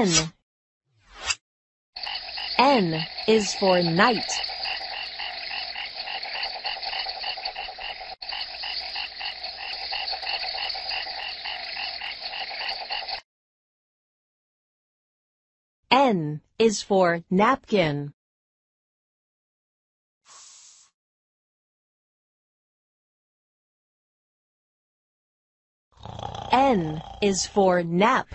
N. N is for night. N is for napkin. N is for nap.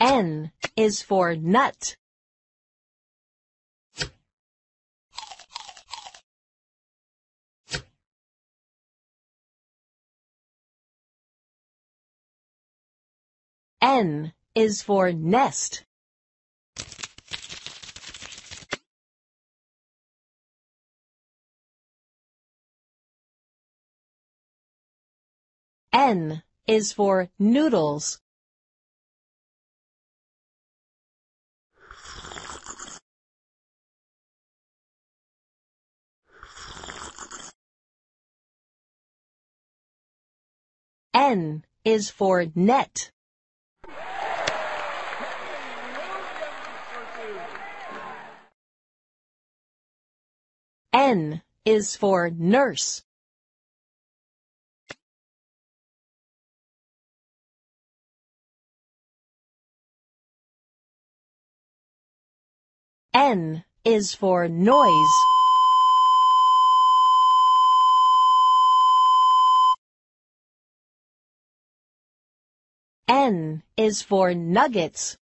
N is for nut. N is for nest. N is for noodles. N is for net. N is for nurse. N is for noise. N is for nuggets.